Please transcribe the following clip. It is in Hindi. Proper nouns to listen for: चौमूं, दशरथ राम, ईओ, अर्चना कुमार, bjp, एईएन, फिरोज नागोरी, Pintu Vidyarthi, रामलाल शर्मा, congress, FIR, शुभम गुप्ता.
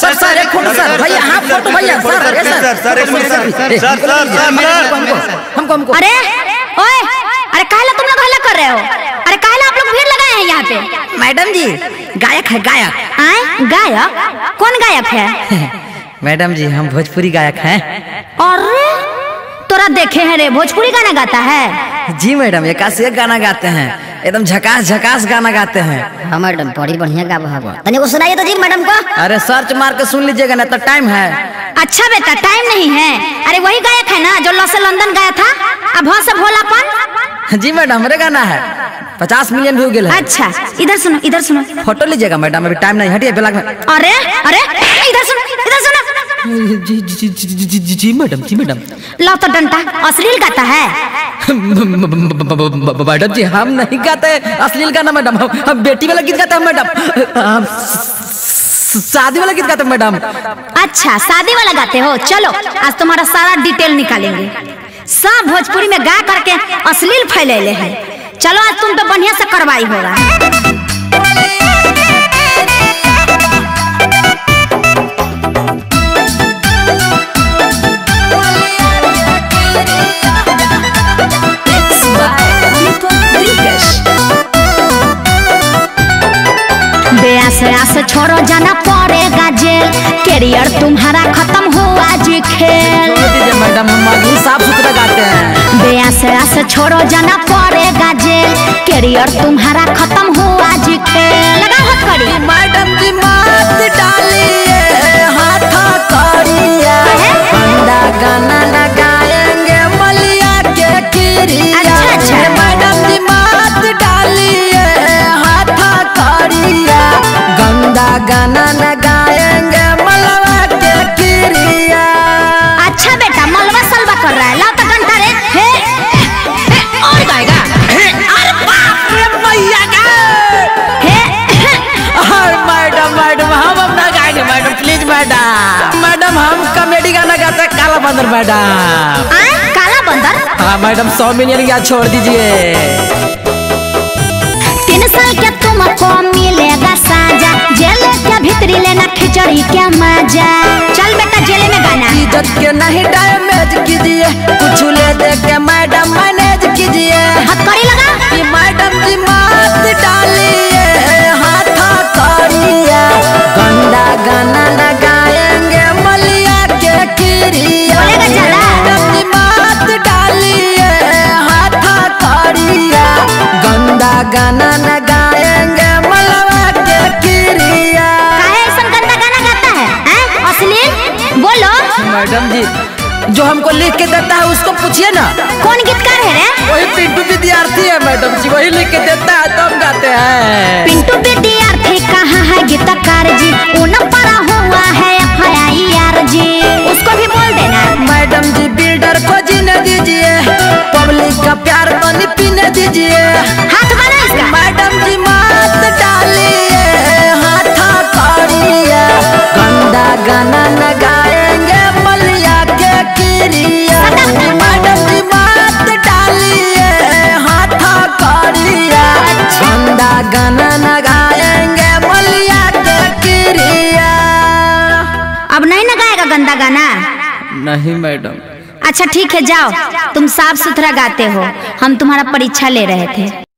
सर सर एक फोटो सर भैया, हां फोटो भैया सर सर सर एक सर सर सर हमको हमको अरे ओए अरे काहे तुम लोग हल्ला कर रहे हो? अरे काहे आप लोग भीड़ लगाए हैं यहां पे? मैडम जी गायक है, गायक आए गायक कौन गायक है? मैडम जी हम भोजपुरी गायक हैं। अरे तोरा देखे हैं रे भोजपुरी गाना गाता है? जी मैडम एक गाना गाते हैं, एकदम झकास झकास गाना गाते हैं। हाँ मैडम बड़ी बढ़िया गावो है, वो सुनाइए तो जी मैडम को। अरे सर्च मार के सुन लीजिएगा ना तो टाइम है। अच्छा बेटा टाइम नहीं है। अरे वही गायक है ना जो लॉस लंदन गाया था अब भों से भोलापन? जी मैडम मेरे गाना है 50 मिलियन व्यू गए। अच्छा इधर सुनो इधर सुनो, फोटो लीजिएगा मैडम अभी टाइम नहीं, हटिए ब्लॉग में। अरे अरे इधर सुनो इधर सुनो। जी जी जी जी जी मैडम जी मैडम लाओ तो डंडा, अश्लील गाता है मैडम जी? हम नहीं गाते हैं अश्लील गाना मैडम, हम बेटी वाला गीत गाते हैं मैडम, हम शादी वाला गीत गाते हैं मैडम। अच्छा शादी वाला गाते हो, चलो आज तुम्हारा सारा डिटेल निकालेंगे। सब भोजपुरी में गा करके अश्लील फैलेले हैं, चलो आज तुम पे बढ़िया से कार्रवाई हो रहा है। छोड़ो जाना पड़ेगा जेल, कैरियर तुम्हारा खत्म हुआ जी खेल। मैडम हम साफ सुथरा गाते हैं। बेआस छोड़ो जाना पड़ेगा जेल, कैरियर तुम्हारा खत्म हुआ जी खेल। लगा हाथ करी मैडम जी मात डालिए, हाथ करिए बंदा गाना लगाएंगे मलिया के किरिया। अच्छा अच्छा मैडम जी मात डालिए, हाथ करिए गाना लगाएंगे मलवा के किरिया। अच्छा बेटा मलवा सलवा कर रहा है, लाओ तो घंटा रे। हे और गाएगा। अरे बाप रे मैया का। हे और मैडम मैडम हम ना गाएंगे मैडम प्लीज मैडम। मैडम हम कॉमेडी गाना गाते हैं, काला बंदर मैडम। काला बंदर? हाँ मैडम 100 मिलियन याद छोड़ दीजिए। 3 साल के तुमको मिलेगा साजा, जेल के भीतरी लेना खिचड़ी क्या मजा। चल बेटा जेल में गाना। इज्जत के नहीं डैमेज कीजिए, कुछ ले दे के मैडम मैनेज कीजिए। हाथ करी लगा। मैडम जी मात डालिए, हाथ करिए गंदा गाना लगाएंगे मलिया के किरिया। मैडम जी मात डालिए, हाथ करिए गंदा गाना लगाएंगे मलवा के किरिया। काहे ऐसा गंदा गाना गाता है? अश्लील बोलो। मैडम जी जो हमको लिख के देता है उसको पूछिए ना। कौन गीतकार है रे? वही पिंटू विद्यार्थी है मैडम जी, वही लिख के देता है तो हम गाते हैं। पिंटू विद्यार्थी कहाँ है गीतकार जी? उन पड़ा हुआ है FIR जी, उसको भी बोल देना। मैडम जी बिल्डर को जीने दीजिए, पब्लिक का प्यार को नहीं पीने दीजिए। हाथ बनाइए। मैडम जी मात डालिए, हाथ करिए गंदा गाना लगाएंगे मलिया के किरिया। मैडम जी मात डालिए, हाथ करिए गंदा गाना लगाएंगे मलिया के किरिया। अब नहीं ना गाएगा गंदा गाना? नहीं मैडम। अच्छा ठीक है जाओ, तुम साफ सुथरा गाते हो, हम तुम्हारा परीक्षा ले रहे थे।